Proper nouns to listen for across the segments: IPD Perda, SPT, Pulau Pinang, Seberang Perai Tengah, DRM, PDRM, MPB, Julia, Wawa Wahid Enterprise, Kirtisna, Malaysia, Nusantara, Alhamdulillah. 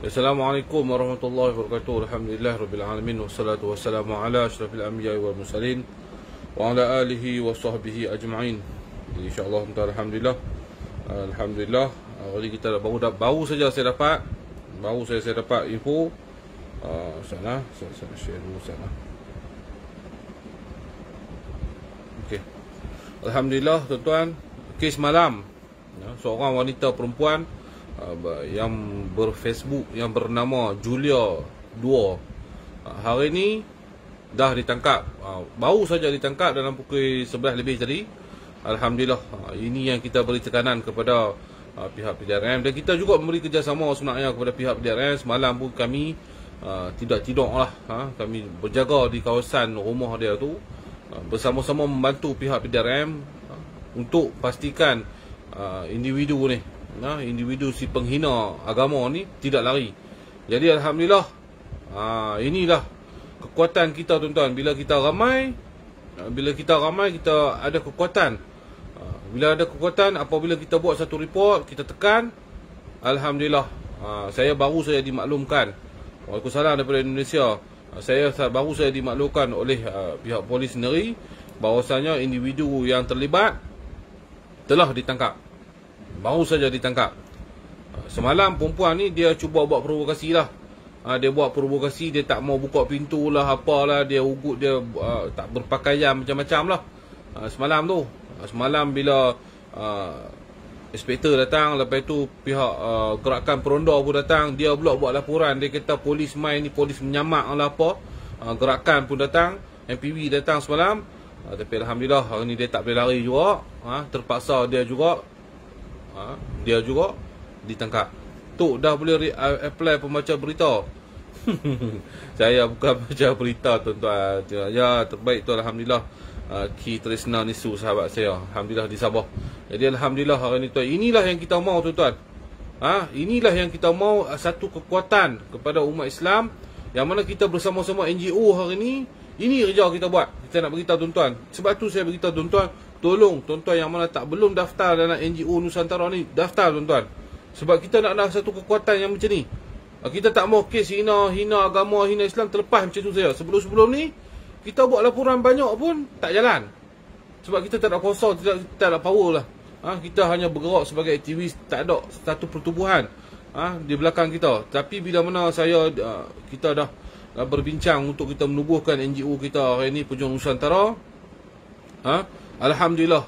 Assalamualaikum warahmatullahi wabarakatuh. Alhamdulillah rabbil alamin, wassalatu wassalamu ala asyrafil anbiya'i wal mursalin wa ala alihi wa sahbihi ajma'in. Insyaallah, alhamdulillah. Hari kita baru saja saya dapat info sana. Saya share dulu sana. Okey. Alhamdulillah tuan-tuan, kes malam seorang wanita perempuan yang berfacebook yang bernama Julia 2 hari ni dah ditangkap. Baru saja ditangkap dalam pukul 11 lebih tadi. Alhamdulillah, ini yang kita beri tekanan kepada pihak PDRM, dan kita juga memberi kerjasama sebenarnya kepada pihak PDRM. Semalam pun kami tidak tidur lah, kami berjaga di kawasan rumah dia tu, bersama-sama membantu pihak PDRM untuk pastikan individu ni, individu si penghina agama ni tidak lari. Jadi alhamdulillah, inilah kekuatan kita tuan-tuan. Bila kita ramai kita ada kekuatan. Bila ada kekuatan, apabila kita buat satu report, kita tekan, alhamdulillah. Saya baru saja dimaklumkan. Waalaikumsalam daripada Indonesia. Saya baru dimaklumkan oleh pihak polis sendiri bahawasanya individu yang terlibat telah ditangkap. Baru saja ditangkap. Semalam perempuan ni dia cuba buat provokasi lah. Dia buat provokasi, dia tak mau buka pintu lah, apalah, dia ugut, dia tak berpakaian, macam-macam lah. Semalam tu, semalam bila inspektor datang, lepas tu pihak gerakan peronda pun datang, dia pula buat laporan. Dia kata polis main ni, polis menyamak lah apa. Gerakan pun datang, MPB datang semalam. Tapi alhamdulillah hari ni dia tak boleh lari juga. Terpaksa dia juga ditangkap. Tok dah boleh apply pembaca berita. Saya bukan baca berita tuan-tuan. Ya, terbaik tu alhamdulillah. Kirtisna ni sahabat saya, alhamdulillah di Sabah. Jadi alhamdulillah hari ni tuan, inilah yang kita mahu tuan-tuan. Inilah yang kita mahu, satu kekuatan kepada umat Islam yang mana kita bersama-sama NGO hari ni. Ini kerja kita buat. Kita nak beritahu tuan-tuan. Sebab tu saya beritahu tuan-tuan, tolong tuan-tuan yang mana tak belum daftar dalam NGO Nusantara ni, daftar tuan-tuan. Sebab kita nak satu kekuatan yang macam ni. Kita tak mahu kes hina agama, hina Islam terlepas macam tu saja. Sebelum ni kita buat laporan banyak pun tak jalan. Sebab kita tak ada kuasa, kita tak ada power lah. Kita hanya bergerak sebagai aktivis, tak ada satu pertubuhan di belakang kita. Tapi bila mana kita dah berbincang untuk kita menubuhkan NGO kita hari ini, Pejuang Nusantara, alhamdulillah,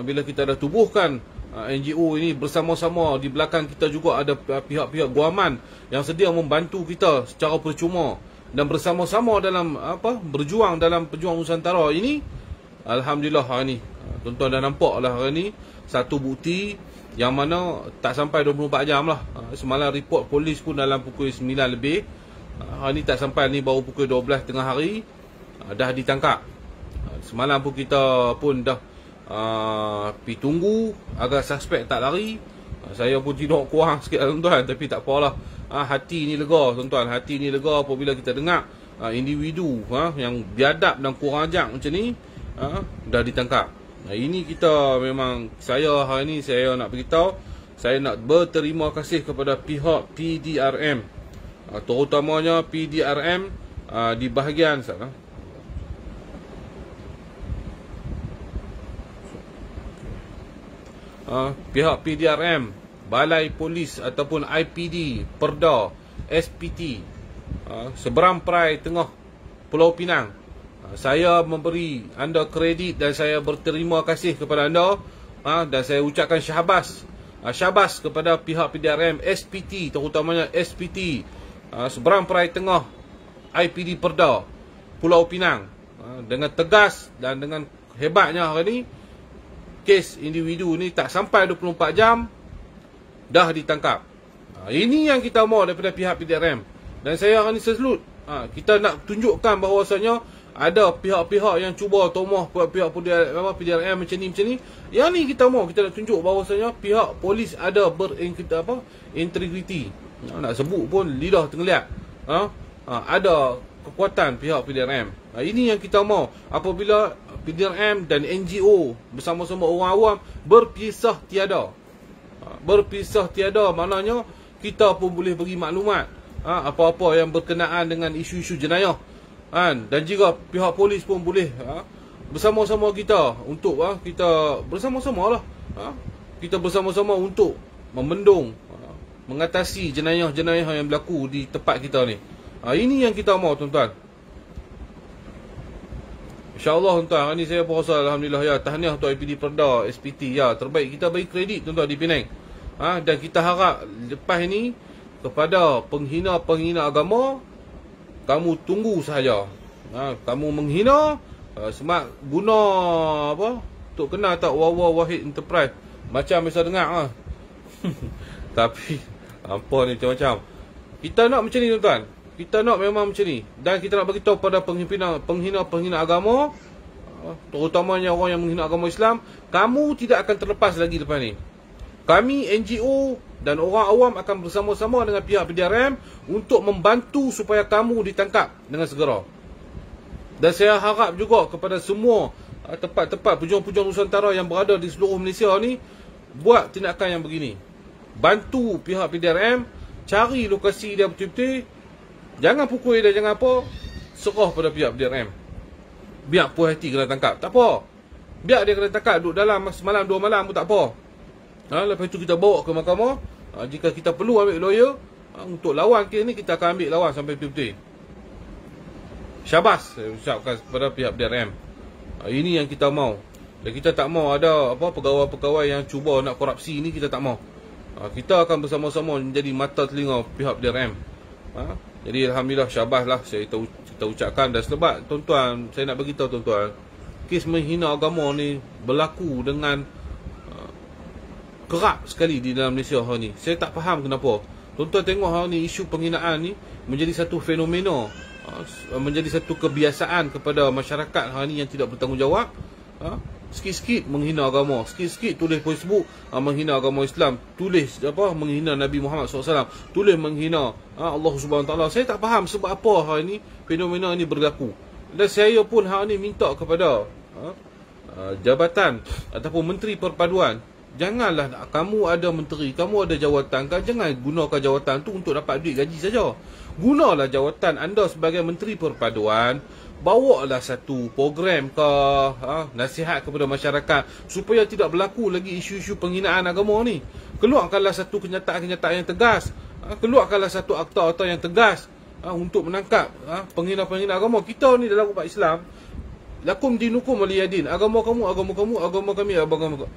bila kita dah tubuhkan NGO ini bersama-sama, di belakang kita juga ada pihak-pihak guaman yang sedia membantu kita secara percuma dan bersama-sama dalam berjuang dalam Pejuang Nusantara ini. Alhamdulillah hari ni tuan-tuan dah nampaklah hari ni satu bukti yang mana tak sampai 24 jam lah. Semalam report polis pun dalam pukul 9 lebih. Hari ni tak sampai, ni baru pukul 12 tengah hari dah ditangkap. Semalam pun kita pun dah pergi tunggu agar suspek tak lari. Saya pun tidur kurang sikit tuan-tuan, tapi tak apalah. Hati ni lega tuan-tuan, hati ni lega apabila kita dengar individu yang biadab dan kurang ajar macam ni dah ditangkap. Ini kita memang, saya hari ni saya nak beritahu, saya nak berterima kasih kepada pihak PDRM, terutamanya PDRM di bahagian sana. Pihak PDRM, Balai Polis ataupun IPD Perda, SPT, Seberang Perai Tengah, Pulau Pinang. Saya memberi anda kredit dan saya berterima kasih kepada anda. Dan saya ucapkan syabas kepada pihak PDRM, SPT, terutamanya SPT Seberang Perai Tengah, IPD Perda, Pulau Pinang. Dengan tegas dan dengan hebatnya hari ni, kes individu ni tak sampai 24 jam dah ditangkap. Ini yang kita mahu daripada pihak PDRM. Dan saya hari ni seselut. Kita nak tunjukkan bahawasanya ada pihak-pihak yang cuba tomoh pihak PDRM macam ni. Yang ni kita mahu, kita nak tunjuk bahawasanya pihak polis ada berintegriti. Nak sebut pun lidah terngeliat. Ada kekuatan pihak PDRM. Ini yang kita mahu. Apabila PDRM dan NGO bersama-sama orang awam berpisah tiada. Maknanya kita pun boleh beri maklumat apa-apa yang berkenaan dengan isu-isu jenayah kan. Dan juga pihak polis pun boleh bersama-sama kita untuk kita bersama-sama lah kita bersama-sama untuk membendung, mengatasi jenayah-jenayah yang berlaku di tempat kita ni. Ini yang kita mahu tuan-tuan. InsyaAllah tuan-tuan, hari ni saya berasa Alhamdulillah ya. Tahniah untuk IPD Perda, SPT ya. Terbaik, kita bagi kredit tuan-tuan di Penang. Dan kita harap lepas ni kepada penghina-penghina agama, kamu tunggu sahaja. Kamu menghina, semak guna apa? Tok kenal tak Wawa Wahid Enterprise? Macam biasa dengar lah. Tapi apa ni macam-macam. Kita nak macam ni tuan-tuan. Kita nak memang macam ni. Dan kita nak beritahu pada penghina-penghina agama, terutamanya orang yang menghina agama Islam, kamu tidak akan terlepas lagi lepas ni. Kami NGO dan orang awam akan bersama-sama dengan pihak PDRM untuk membantu supaya kamu ditangkap dengan segera. Dan saya harap juga kepada semua tempat-tempat pejuang-pejuang Nusantara yang berada di seluruh Malaysia ni, buat tindakan yang begini. Bantu pihak PDRM, cari lokasi dia betul-betul. Jangan pukul dia, jangan apa. Serah pada pihak DRM. Biar puas hati kena tangkap, tak apa. Biar dia kena tangkap, duduk dalam semalam, dua malam pun tak apa. Lepas tu kita bawa ke mahkamah. Jika kita perlu ambil lawyer untuk lawan kes ni, kita akan ambil lawan sampai betul-betul. Syabas, saya ucapkan kepada pihak DRM. Ini yang kita mahu. Dan kita tak mahu ada apa pegawai-pegawai yang cuba nak korupsi ni, kita tak mahu. Kita akan bersama-sama menjadi mata telinga pihak DRM. Jadi Alhamdulillah, syabas lah saya kita ucapkan. Dan sebab tuan-tuan, saya nak beritahu tuan-tuan, kes menghina agama ni berlaku dengan kerap sekali di dalam Malaysia hari ni. Saya tak faham kenapa. Tuan-tuan tengok hari ni isu penghinaan ni menjadi satu fenomena, menjadi satu kebiasaan kepada masyarakat hari ni yang tidak bertanggungjawab. Sikit-sikit menghina agama, sikit-sikit tulis Facebook menghina agama Islam, tulis apa menghina Nabi Muhammad SAW, tulis menghina Allah Subhanahu Taala. Saya tak faham sebab apa hari ni fenomena ini berlaku. Dan saya pun hari ni minta kepada jabatan ataupun menteri perpaduan, janganlah kamu ada menteri, kamu ada jawatan, jangan gunakan jawatan tu untuk dapat duit gaji saja. Gunalah jawatan anda sebagai menteri perpaduan, bawalah satu program ke, nasihat kepada masyarakat supaya tidak berlaku lagi isu-isu penghinaan agama ni. Keluarkanlah satu kenyataan-kenyataan yang tegas, keluarkanlah satu akta-akta yang tegas untuk menangkap penghina-penghina agama. Kita ni dalam umat Islam, lakum dinukum waliyadin, agama kamu, agama kamu, agama kami,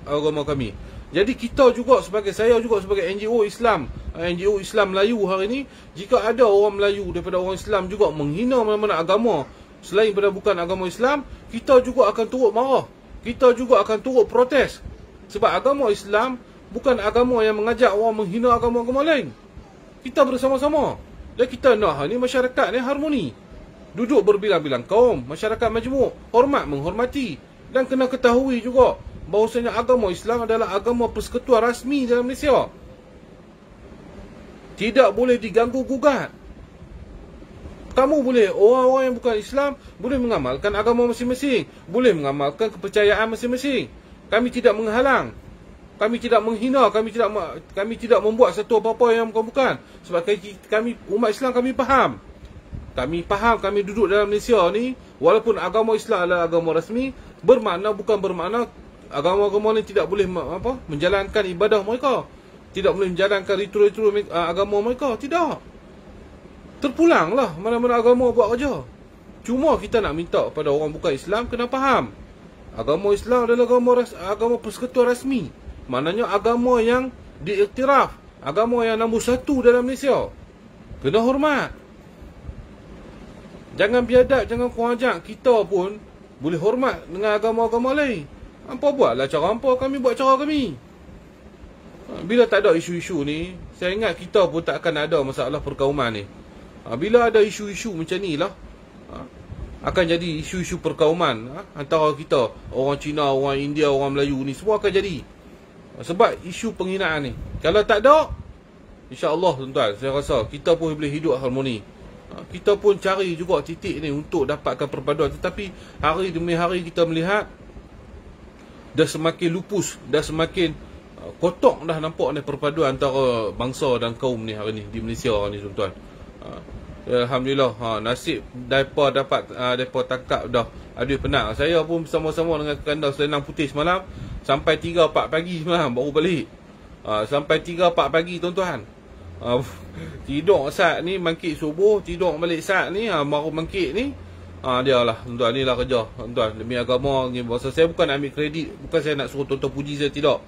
agama kami. Jadi kita juga sebagai, saya juga sebagai NGO Islam, NGO Islam Melayu hari ni, jika ada orang Melayu daripada orang Islam juga menghina mana-mana agama selain daripada bukan agama Islam, kita juga akan turut marah. Kita juga akan turut protes. Sebab agama Islam bukan agama yang mengajak orang menghina agama-agama lain. Kita bersama-sama. Dan kita nak ni masyarakat ni harmoni. Duduk berbilang-bilang kaum, masyarakat majmuk, hormat menghormati. Dan kena ketahui juga bahawasanya agama Islam adalah agama persekutuan rasmi dalam Malaysia. Tidak boleh diganggu-gugat. Kamu boleh, orang-orang yang bukan Islam boleh mengamalkan agama masing-masing, boleh mengamalkan kepercayaan masing-masing. Kami tidak menghalang, kami tidak menghina, kami tidak membuat satu apa-apa yang bukan-bukan. Sebab kami umat Islam, kami faham. Kami faham, kami duduk dalam Malaysia ni, walaupun agama Islam adalah agama rasmi, bermakna bukan bermakna agama-agama ni tidak boleh apa menjalankan ibadah mereka, tidak boleh menjalankan ritual-ritual agama mereka, tidak. Terpulanglah mana-mana agama buat kerja. Cuma kita nak minta pada orang bukan Islam kena faham, agama Islam adalah agama persekutuan rasmi. Maknanya agama yang diiktiraf, agama yang nombor satu dalam Malaysia. Kena hormat. Jangan biadab, jangan kurang ajar. Kita pun boleh hormat dengan agama-agama lain. Hampa buatlah cara hampa, kami buat cara kami. Bila tak ada isu-isu ni, saya ingat kita pun tak akan ada masalah perkauman ni. Bila ada isu-isu macam ni lah, akan jadi isu-isu perkauman antara kita, orang Cina, orang India, orang Melayu ni, semua akan jadi. Sebab isu penghinaan ni. Kalau tak ada, InsyaAllah tuan-tuan, saya rasa kita pun boleh hidup harmoni. Kita pun cari juga titik ni untuk dapatkan perpaduan. Tetapi hari demi hari kita melihat dah semakin lupus, dah semakin kotok dah nampak ni perpaduan antara bangsa dan kaum ni hari ni di Malaysia ni tuan-tuan. Alhamdulillah, nasib depa dapat depa tangkap dah. Aduh penat. Saya pun sama-sama dengan kandar selenang putih semalam sampai 3-4 pagi semalam baru balik. Sampai 3-4 pagi tuan-tuan. Tidur saat ni mangkit subuh, tidur balik saat ni, baru mangkit ni. Dia lah tuan-tuan, ni lah kerja tuan-tuan demi agama ni bahasa. Saya bukan ambil kredit, bukan saya nak suruh tuan-tuan puji saya, tidak.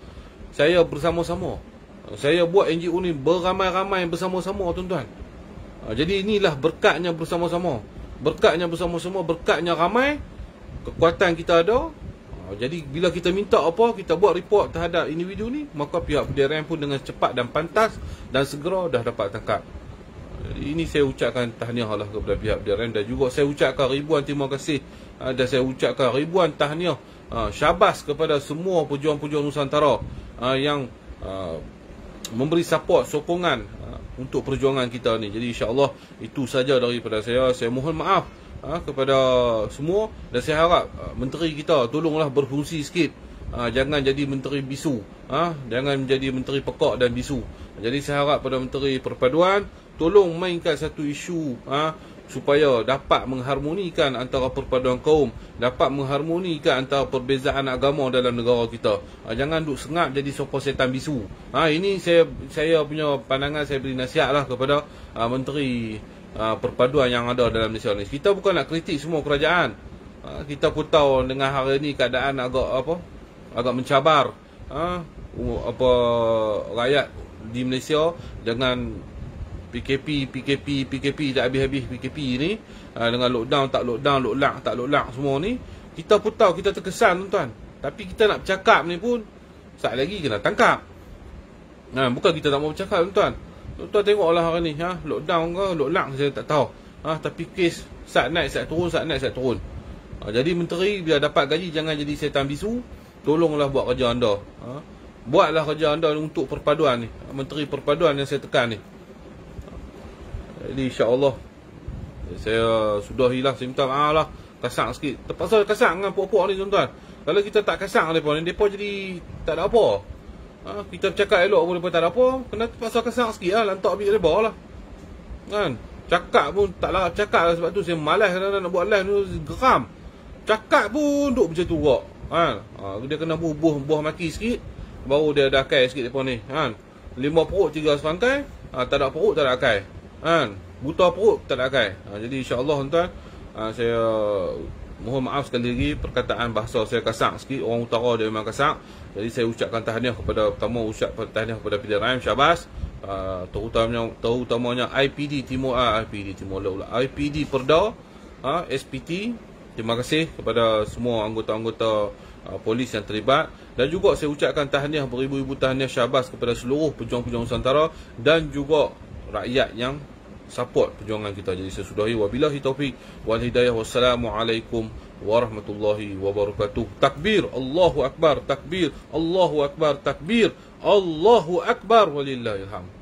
Saya bersama-sama. Saya buat NGO ni beramai-ramai bersama-sama tuan-tuan. Jadi inilah berkatnya bersama-sama. Berkatnya bersama-sama, berkatnya ramai. Kekuatan kita ada. Jadi bila kita minta apa, kita buat report terhadap individu ni, maka pihak PDRM pun dengan cepat dan pantas dan segera dah dapat tangkap. Jadi ini saya ucapkan tahniah lah kepada pihak DRM. Dan juga saya ucapkan ribuan terima kasih. Dan saya ucapkan ribuan tahniah, syabas kepada semua pejuang-pejuang Nusantara yang memberi support, sokongan untuk perjuangan kita ni. Jadi insyaAllah itu saja daripada saya. Saya mohon maaf kepada semua. Dan saya harap menteri kita tolonglah berfungsi sikit. Jangan jadi menteri bisu. Jangan menjadi menteri pekak dan bisu. Jadi saya harap pada menteri perpaduan, tolong mainkan satu isu supaya dapat mengharmonikan antara perpaduan kaum, dapat mengharmonikan antara perbezaan agama dalam negara kita. Jangan duk sengap jadi sopor setan bisu. Ini saya punya pandangan, saya beri nasihatlah kepada menteri perpaduan yang ada dalam Malaysia ni. Kita bukan nak kritik semua kerajaan. Kita pun tahu dengan hari ni keadaan agak mencabar. Rakyat di Malaysia dengan PKP tak habis-habis. PKP ni dengan lockdown, lockdown tak lockdown semua ni, kita pun tahu, kita terkesan tuan-tuan. Tapi kita nak bercakap ni pun saat lagi kena tangkap. Bukan kita tak mau bercakap tuan-tuan. Tuan-tuan tengoklah hari ni, lockdown ke lockdown saya tak tahu. Tapi kes saat naik saat turun, saat naik saat turun. Jadi menteri bila dapat gaji jangan jadi setan bisu. Tolonglah buat kerja anda. Buatlah kerja anda untuk perpaduan ni. Menteri perpaduan yang saya tekan ni. Jadi insyaAllah saya sudahilah, saya minta maaf lah, kasar sikit. Terpaksa kasar dengan puak-puak ni tuan-tuan. Kalau kita tak kasar dengan mereka ni, mereka jadi tak ada apa. Kita cakap elok pun mereka tak ada apa. Kena terpaksa kasar sikit lah, lantak ambil mereka lah kan? Cakap pun tak larap cakap lah. Sebab tu saya malas kadang-kadang nak buat live tu, geram. Cakap pun duduk macam tu kak kan? Dia kena buah maki sikit, baru dia ada akal sikit mereka ni kan? 5 perut 3 serangkai. Tak ada perut tak ada akal. Buta perut tak nak akal. Jadi insyaAllah tuan-tuan, saya mohon maaf sekali lagi perkataan bahasa saya kasar sikit. Orang utara dia memang kasar. Jadi saya ucapkan tahniah kepada, pertama ucapkan tahniah kepada PDRM, syabas. Terutamanya IPD Timur, IPD Perda, SPT. Terima kasih kepada semua anggota-anggota polis yang terlibat. Dan juga saya ucapkan tahniah, beribu-ribu tahniah syabas kepada seluruh pejuang-pejuang Nusantara dan juga rakyat yang support perjuangan kita. Jadi saya sudahi, wabillahi taufiq wal hidayah, wassalamualaikum warahmatullahi wabarakatuh. Takbir, Allahu Akbar, takbir, Allahu Akbar, takbir, Allahu Akbar, walillahilham.